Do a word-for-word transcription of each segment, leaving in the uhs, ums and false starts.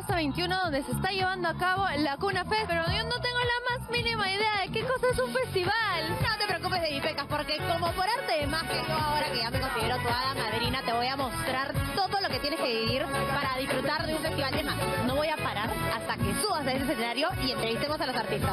hasta veintiuno, donde se está llevando a cabo la Cuna Fest. Pero yo no tengo la más mínima idea de qué cosa es un festival. No te preocupes de Ipecas, porque como por arte de magia, yo ahora que ya me considero tu hada madrina, te voy a mostrar todo lo que tienes que vivir para disfrutar de un festival de magia. No voy a parar hasta que subas a ese escenario y entrevistemos a los artistas.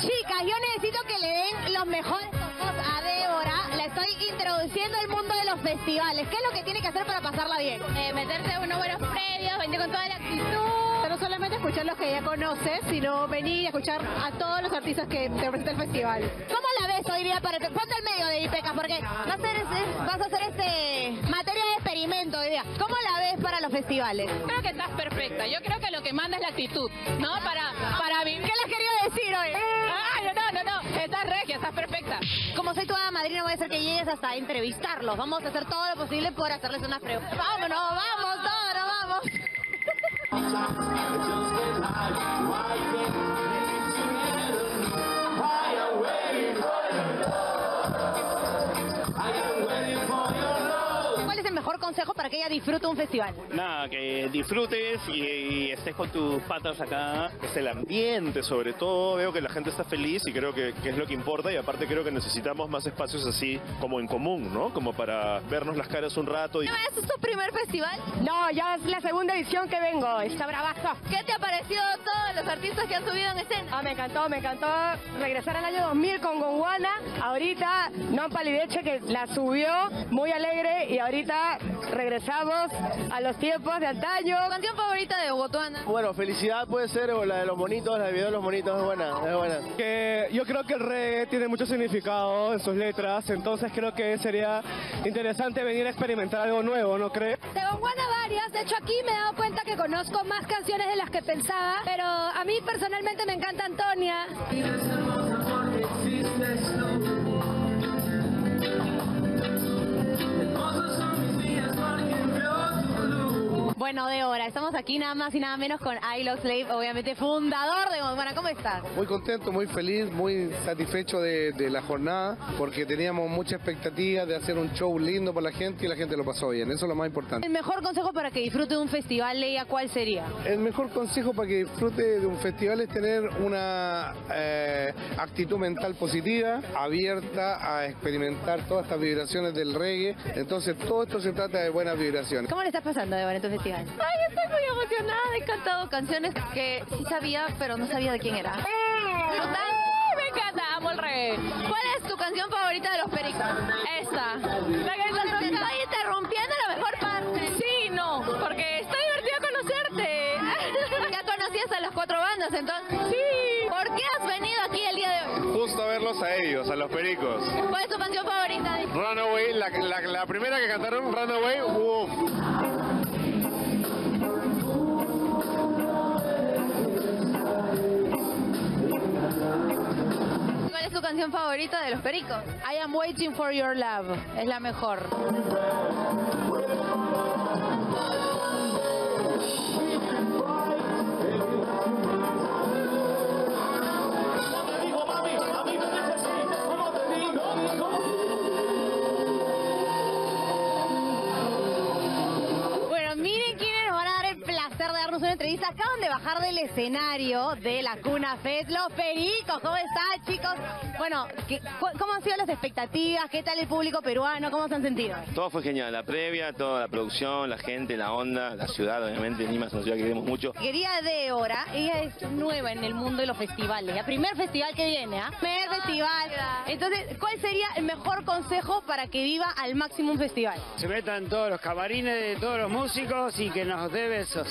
Chicas, yo necesito que le den los mejores tocos a Débora. La estoy introduciendo al mundo de los festivales. ¿Qué es lo que tiene que hacer para pasarla bien? Eh, meterse unos buenos previos, venir con toda la actitud. No solamente escuchar los que ya conoces, sino venir a escuchar a todos los artistas que te presenta el festival. ¿Cómo la ves hoy día para el ponte al medio de Ipecas? Porque vas a hacer, vas a hacer este materia de experimento hoy día. ¿Cómo la ves para los festivales? Creo que estás perfecta. Yo creo que lo que manda es la actitud, ¿no? Para, para vivir. ¿Qué les quería decir hoy? Ay, no, no, no. Estás regia, estás perfecta. Como soy tu hada madrina, voy a hacer que llegues hasta entrevistarlos. Vamos a hacer todo lo posible por hacerles unas preguntas. Vámonos, vamos, todos, nos vamos. ¿Cuál es el mejor consejo para que ella disfrute un festival? Nada, que disfrutes y, y estés con tus patas acá. Es el ambiente, sobre todo. Veo que la gente está feliz y creo que, que es lo que importa. Y aparte creo que necesitamos más espacios así como en común, ¿no? Como para vernos las caras un rato. Y... ¿Es tu primer festival? No, ya es la segunda edición que vengo. Está bravazo. ¿Qué te ha parecido todos los artistas que han subido en escena? Ah, me encantó, me encantó regresar al año dos mil con Gondwana. Ahorita, no palideche, que la subió muy alegre y ahorita... Regresamos a los tiempos de antaño. ¿Canción favorita de Botuana? Bueno, Felicidad puede ser, o la de los Bonitos, la de video de los Bonitos, es buena, es buena. Que yo creo que el reggae tiene mucho significado en sus letras, entonces creo que sería interesante venir a experimentar algo nuevo, ¿no crees? De Bombona varias, de hecho aquí me he dado cuenta que conozco más canciones de las que pensaba, pero a mí personalmente me encanta Antonia. Bueno, Débora, estamos aquí nada más y nada menos con I Love Slave, obviamente fundador de Bombona. ¿Cómo estás? Muy contento, muy feliz, muy satisfecho de, de la jornada, porque teníamos mucha expectativa de hacer un show lindo para la gente y la gente lo pasó bien, eso es lo más importante. ¿El mejor consejo para que disfrute de un festival, Leia, cuál sería? El mejor consejo para que disfrute de un festival es tener una eh, actitud mental positiva, abierta a experimentar todas estas vibraciones del reggae, entonces todo esto se trata de buenas vibraciones. ¿Cómo le estás pasando, Débora, en tu festival? Ay, estoy muy emocionada, he cantado canciones que sí sabía, pero no sabía de quién era. Ay, me encanta, amo el reggae. ¿Cuál es tu canción favorita de los Pericos? Esta. La que la te estoy interrumpiendo la mejor parte. Sí, no, porque está divertido conocerte. Ya conocías a las cuatro bandas, entonces. Sí. ¿Por qué has venido aquí el día de hoy? Justo a verlos a ellos, a los Pericos. ¿Cuál es tu canción favorita? Runaway, la, la, la primera que cantaron, Runaway, uff. ¿Cuál es tu canción favorita de los Pericos? I Am Waiting for Your Love, es la mejor. Entrevista, acaban de bajar del escenario de la Cuna Fest, los Pericos. ¿Cómo están, chicos? Bueno, ¿cómo han sido las expectativas? ¿Qué tal el público peruano? ¿Cómo se han sentido? Todo fue genial, la previa, toda la producción, la gente, la onda, la ciudad, obviamente, Lima es una ciudad que queremos mucho. Querida Débora, ella es nueva en el mundo de los festivales, el primer festival que viene, ¿ah? ¿eh? Primer ah, festival. Mira. Entonces, ¿cuál sería el mejor consejo para que viva al máximo un festival? Se metan todos los camarines de todos los músicos y que nos dé besos.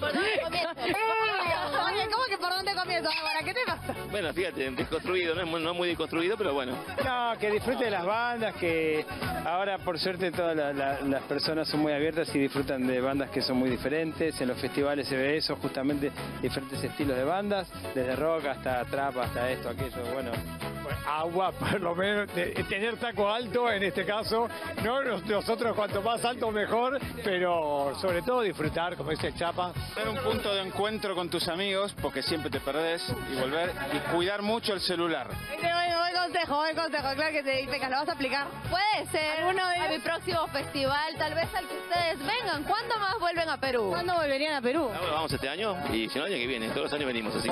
¿Por dónde comienzo? ¿Cómo que por dónde comienzo, Débora? ¿Qué te pasa? Bueno, fíjate, desconstruido, no es muy, no muy desconstruido, pero bueno. No, que disfrute de las bandas, que ahora por suerte todas la, la, las personas son muy abiertas y disfrutan de bandas que son muy diferentes. En los festivales se ve eso, justamente diferentes estilos de bandas, desde rock hasta trap, hasta esto, aquello, bueno. agua, por lo menos, tener taco alto en este caso, no nosotros cuanto más alto mejor, pero sobre todo disfrutar, como dice el Chapa. Tener un punto de encuentro con tus amigos, porque siempre te perdés, y volver, y cuidar mucho el celular. Consejo, buen consejo, claro que te Ipecas, lo vas a aplicar. Puede ser, uno de mi próximo festival, tal vez al que ustedes vengan. ¿Cuándo más vuelven a Perú? ¿Cuándo volverían a Perú? Ahora vamos este año y si no el año que viene, todos los años venimos así.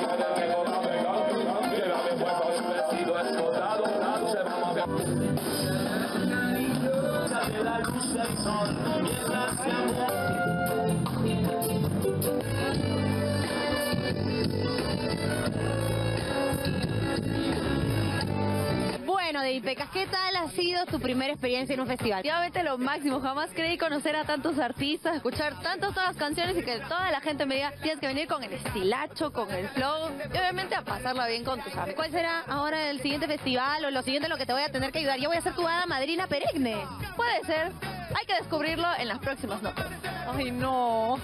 Bueno, de Ipecas, ¿qué tal ha sido tu primera experiencia en un festival? Obviamente lo máximo, jamás creí conocer a tantos artistas, escuchar tantas todas las canciones y que toda la gente me diga, tienes que venir con el estilacho, con el flow, y obviamente a pasarla bien con tus amigos. ¿Cuál será ahora el siguiente festival o lo siguiente en lo que te voy a tener que ayudar? Yo voy a ser tu hada madrina perenne. Puede ser, hay que descubrirlo en las próximas notas. Ay, no.